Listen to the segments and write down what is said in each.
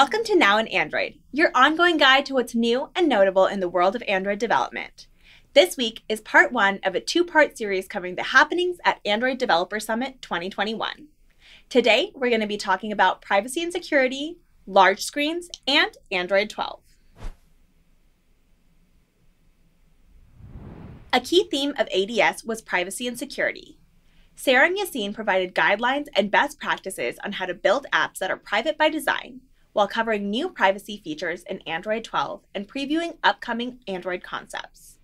Welcome to Now in Android, your ongoing guide to what's new and notable in the world of Android development. This week is part one of a two-part series covering the happenings at Android Developer Summit 2021. Today, we're going to be talking about privacy and security, large screens, and Android 12. A key theme of ADS was privacy and security. Sarah and Yassine provided guidelines and best practices on how to build apps that are private by design, while covering new privacy features in Android 12 and previewing upcoming Android concepts.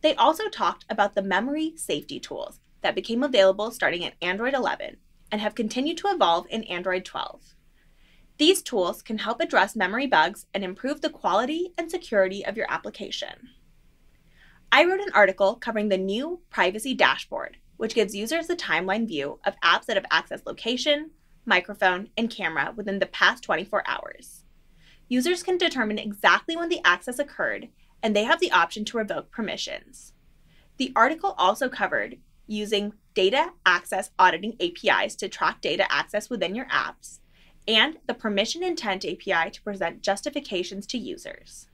They also talked about the memory safety tools that became available starting in Android 11 and have continued to evolve in Android 12. These tools can help address memory bugs and improve the quality and security of your application. I wrote an article covering the new privacy dashboard, which gives users the timeline view of apps that have accessed location, microphone, and camera within the past 24 hours. Users can determine exactly when the access occurred, and they have the option to revoke permissions. The article also covered using data access auditing APIs to track data access within your apps, and the permission intent API to present justifications to users.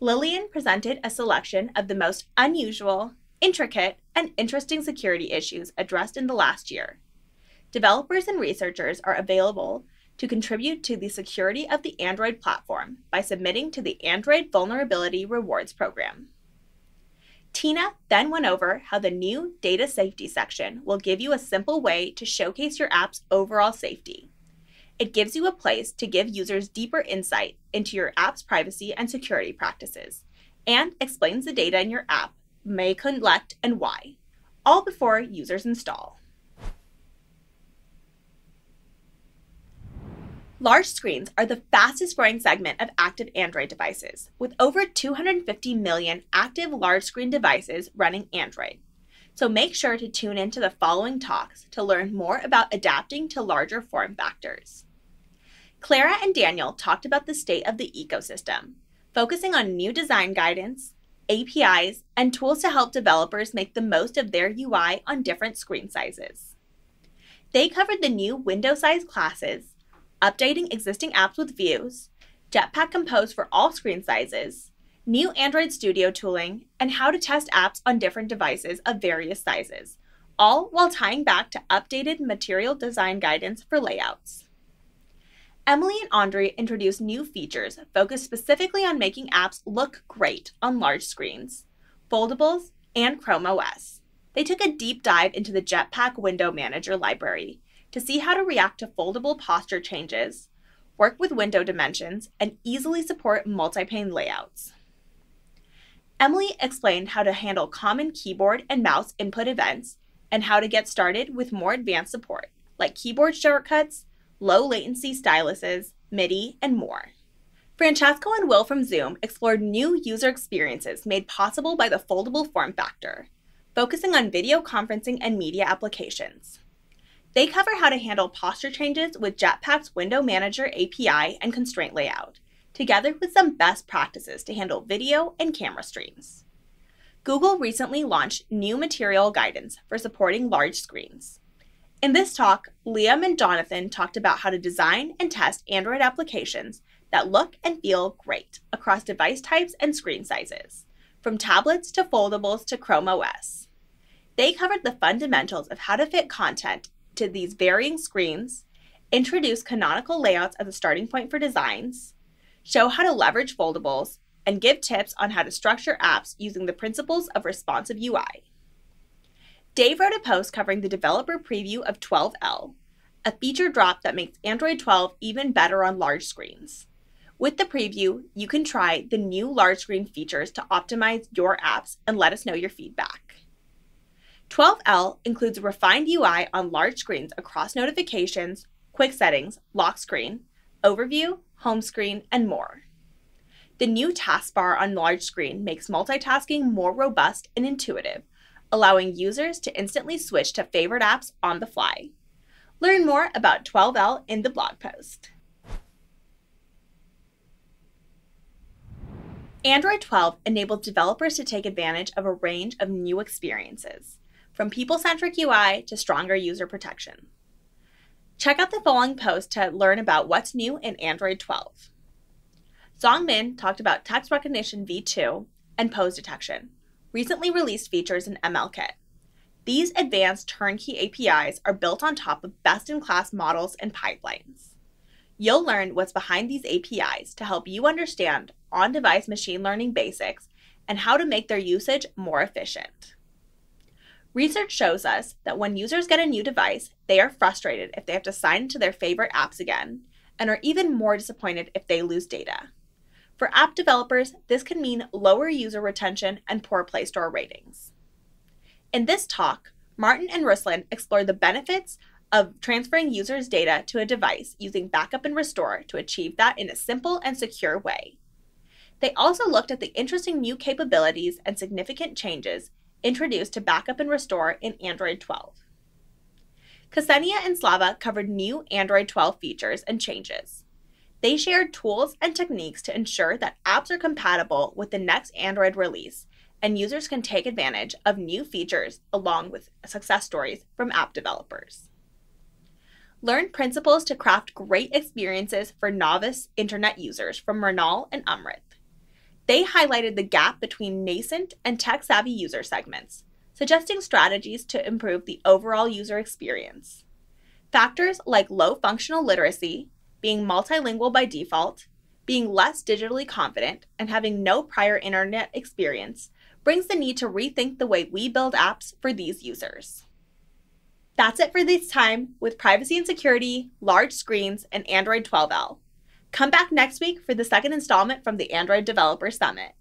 Lillian presented a selection of the most unusual, intricate, and interesting security issues addressed in the last year. Developers and researchers are available to contribute to the security of the Android platform by submitting to the Android Vulnerability Rewards Program. Tina then went over how the new data safety section will give you a simple way to showcase your app's overall safety. It gives you a place to give users deeper insight into your app's privacy and security practices, and explains the data in your app may collect and why, all before users install. Large screens are the fastest growing segment of active Android devices, with over 250 million active large screen devices running Android. So make sure to tune into the following talks to learn more about adapting to larger form factors. Clara and Daniel talked about the state of the ecosystem, focusing on new design guidance, APIs, and tools to help developers make the most of their UI on different screen sizes. They covered the new window size classes, updating existing apps with views, Jetpack Compose for all screen sizes, new Android Studio tooling, and how to test apps on different devices of various sizes, all while tying back to updated material design guidance for layouts. Emily and Andre introduced new features focused specifically on making apps look great on large screens, foldables, and Chrome OS. They took a deep dive into the Jetpack Window Manager library to see how to react to foldable posture changes, work with window dimensions, and easily support multi-pane layouts. Emily explained how to handle common keyboard and mouse input events and how to get started with more advanced support, like keyboard shortcuts, low latency styluses, MIDI, and more. Francesco and Will from Zoom explored new user experiences made possible by the foldable form factor, focusing on video conferencing and media applications. They cover how to handle posture changes with Jetpack's Window Manager API and constraint layout, together with some best practices to handle video and camera streams. Google recently launched new material guidance for supporting large screens. In this talk, Liam and Jonathan talked about how to design and test Android applications that look and feel great across device types and screen sizes, from tablets to foldables to Chrome OS. They covered the fundamentals of how to fit content to these varying screens, introduce canonical layouts as a starting point for designs, show how to leverage foldables, and give tips on how to structure apps using the principles of responsive UI. Dave wrote a post covering the developer preview of 12L, a feature drop that makes Android 12 even better on large screens. With the preview, you can try the new large screen features to optimize your apps and let us know your feedback. 12L includes a refined UI on large screens across notifications, quick settings, lock screen, overview, home screen, and more. The new taskbar on large screen makes multitasking more robust and intuitive, allowing users to instantly switch to favorite apps on the fly. Learn more about 12L in the blog post. Android 12 enables developers to take advantage of a range of new experiences, from people-centric UI to stronger user protection. Check out the following post to learn about what's new in Android 12. Zhongmin talked about text recognition v2 and pose detection, recently released features in ML Kit. These advanced turnkey APIs are built on top of best-in-class models and pipelines. You'll learn what's behind these APIs to help you understand on-device machine learning basics and how to make their usage more efficient. Research shows us that when users get a new device, they are frustrated if they have to sign into their favorite apps again, and are even more disappointed if they lose data. For app developers, this can mean lower user retention and poor Play Store ratings. In this talk, Martin and Ruslan explored the benefits of transferring users' data to a device using Backup and Restore to achieve that in a simple and secure way. They also looked at the interesting new capabilities and significant changes introduced to Backup and Restore in Android 12. Ksenia and Slava covered new Android 12 features and changes. They shared tools and techniques to ensure that apps are compatible with the next Android release and users can take advantage of new features along with success stories from app developers. Learn principles to craft great experiences for novice internet users from Mrinal and Amrit. They highlighted the gap between nascent and tech-savvy user segments, suggesting strategies to improve the overall user experience. Factors like low functional literacy, being multilingual by default, being less digitally confident, and having no prior internet experience brings the need to rethink the way we build apps for these users. That's it for this time with privacy and security, large screens, and Android 12L. Come back next week for the second installment from the Android Developer Summit.